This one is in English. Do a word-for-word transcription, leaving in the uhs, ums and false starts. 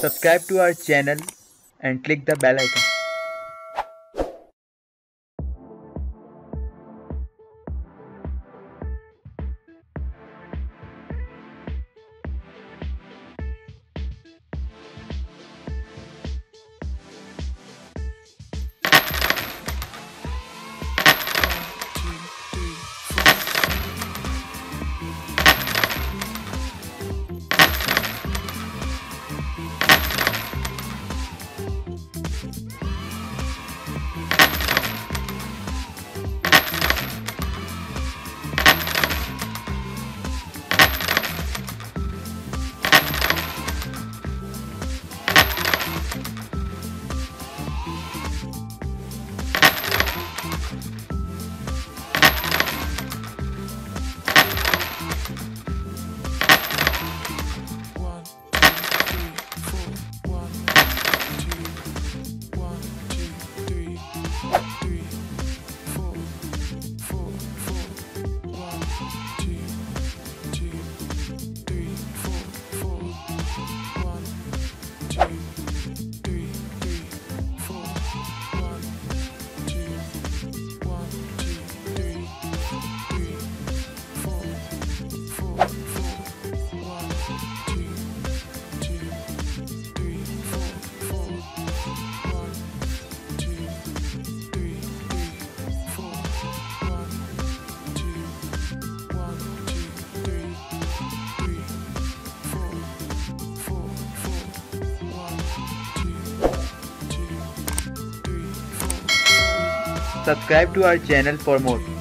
Subscribe to our channel and click the bell icon. Subscribe to our channel for more.